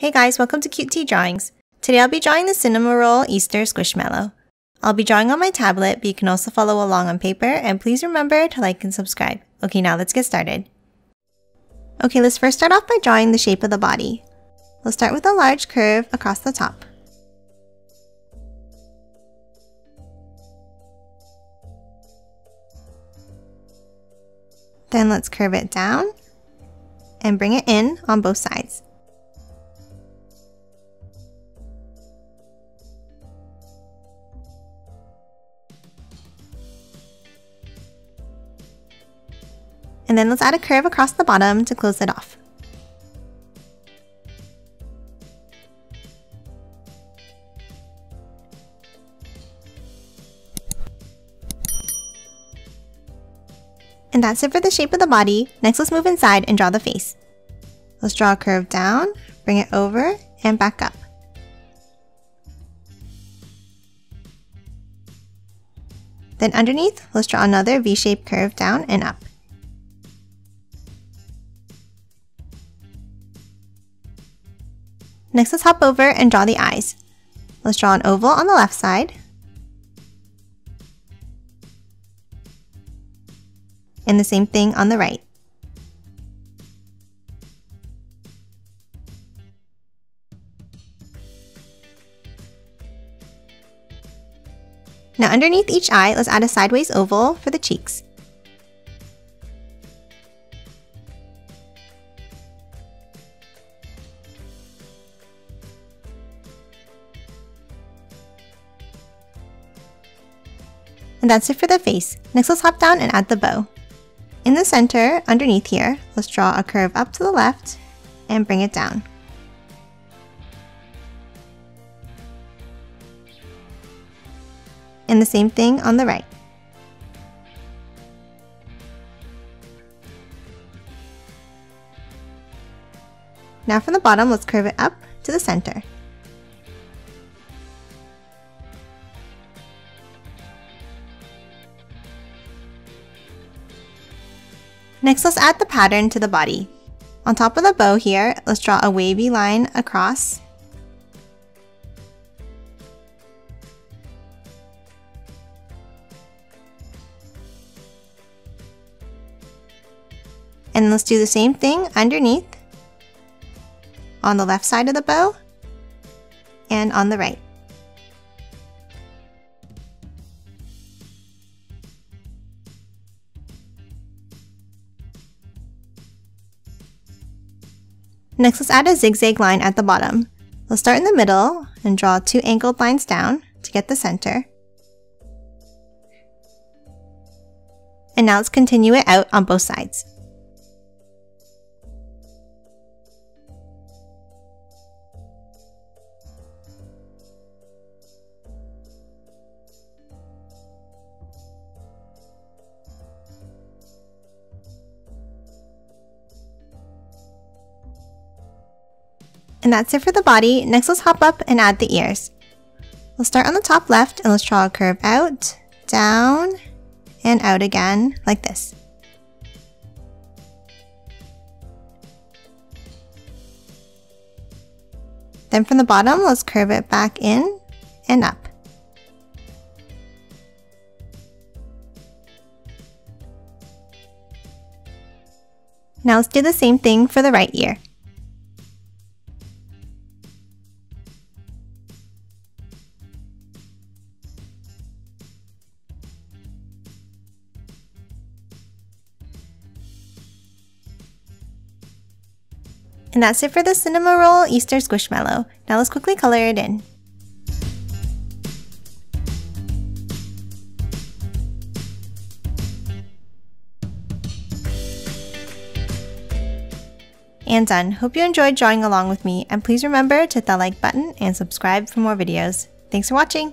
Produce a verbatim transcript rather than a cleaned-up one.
Hey guys, welcome to Cute Tea Drawings. Today I'll be drawing the Cinnamoroll Easter Squishmallow. I'll be drawing on my tablet, but you can also follow along on paper, and please remember to like and subscribe. Okay, now let's get started. Okay, let's first start off by drawing the shape of the body. We'll start with a large curve across the top. Then let's curve it down and bring it in on both sides. And then let's add a curve across the bottom to close it off. And that's it for the shape of the body. Next, let's move inside and draw the face. Let's draw a curve down, bring it over, and back up. Then underneath, let's draw another V-shaped curve down and up. Next, let's hop over and draw the eyes. Let's draw an oval on the left side, and the same thing on the right. Now underneath each eye, let's add a sideways oval for the cheeks. And that's it for the face. Next, let's hop down and add the bow. In the center, underneath here, let's draw a curve up to the left and bring it down. And the same thing on the right. Now from the bottom, let's curve it up to the center. Next, let's add the pattern to the body. On top of the bow here, let's draw a wavy line across. And let's do the same thing underneath, on the left side of the bow, and on the right. Next, let's add a zigzag line at the bottom. Let's start in the middle and draw two angled lines down to get the center. And now let's continue it out on both sides. And that's it for the body. Next, let's hop up and add the ears. Let's start on the top left and let's draw a curve out, down, and out again, like this. Then from the bottom, let's curve it back in and up. Now let's do the same thing for the right ear. And that's it for the Cinnamoroll Easter Squishmallow. Now let's quickly color it in. And done. Hope you enjoyed drawing along with me, and please remember to hit that like button and subscribe for more videos. Thanks for watching!